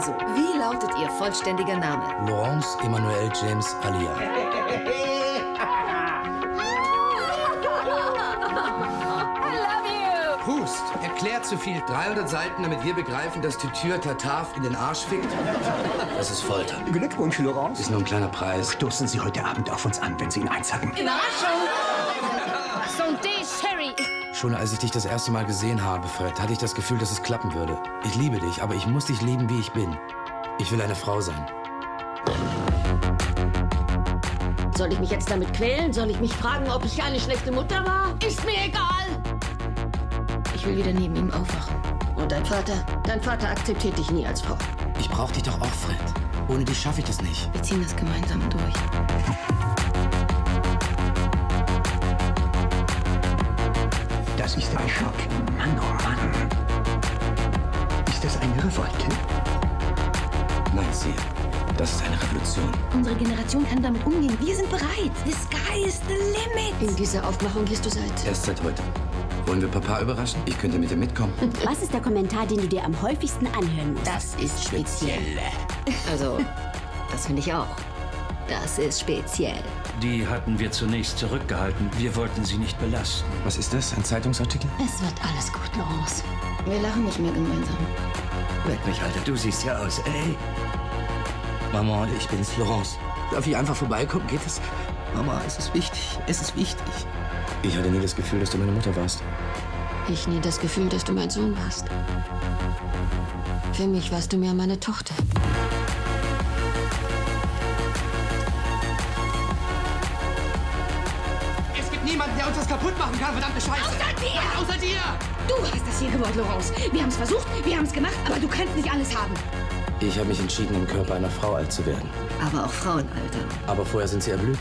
Also, wie lautet Ihr vollständiger Name? Laurence Emmanuel James Alian. I love you! Pust, erklärt zu viel. 300 Seiten, damit wir begreifen, dass die Tür Tataf in den Arsch fickt. Das ist Folter. Glückwunsch, Laurence. Ist nur ein kleiner Preis. Stoßen Sie heute Abend auf uns an, wenn Sie ihn einsacken. Überraschung! Schon als ich dich das erste Mal gesehen habe, Fred, hatte ich das Gefühl, dass es klappen würde. Ich liebe dich, aber ich muss dich lieben, wie ich bin. Ich will eine Frau sein. Soll ich mich jetzt damit quälen? Soll ich mich fragen, ob ich eine schlechte Mutter war? Ist mir egal! Ich will wieder neben ihm aufwachen. Und dein Vater? Dein Vater akzeptiert dich nie als Frau. Ich brauche dich doch auch, Fred. Ohne dich schaffe ich das nicht. Wir ziehen das gemeinsam durch. Das ist ein Schock. Mann, oh Mann. Ist das eine Revolte? Nein, siehe. Das ist eine Revolution. Unsere Generation kann damit umgehen. Wir sind bereit. The sky is the limit. In dieser Aufmachung gehst du seit... Erst seit heute. Wollen wir Papa überraschen? Ich könnte mit dir mitkommen. Was ist der Kommentar, den du dir am häufigsten anhören musst? Das ist speziell. Also, das finde ich auch. Das ist speziell. Die hatten wir zunächst zurückgehalten. Wir wollten sie nicht belasten. Was ist das? Ein Zeitungsartikel? Es wird alles gut, Laurence. Wir lachen nicht mehr gemeinsam. Weck mich, Alter. Du siehst ja aus, ey. Mama, ich bin's, Laurence. Darf ich einfach vorbeikommen? Geht es? Mama, es ist wichtig. Es ist wichtig. Ich hatte nie das Gefühl, dass du meine Mutter warst. Ich nie das Gefühl, dass du mein Sohn warst. Für mich warst du mehr meine Tochter. Niemand, der uns das kaputt machen kann, verdammte Scheiße! Außer dir! Was, außer dir! Du hast das hier gewollt, Laurence. Wir haben es versucht, wir haben es gemacht, aber du kannst nicht alles haben. Ich habe mich entschieden, im Körper einer Frau alt zu werden. Aber auch Frauen altern. Aber vorher sind sie erblüht.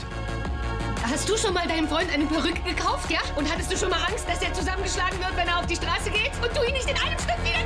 Hast du schon mal deinem Freund eine Perücke gekauft, ja? Und hattest du schon mal Angst, dass er zusammengeschlagen wird, wenn er auf die Straße geht? Und du ihn nicht in einem Stück wieder...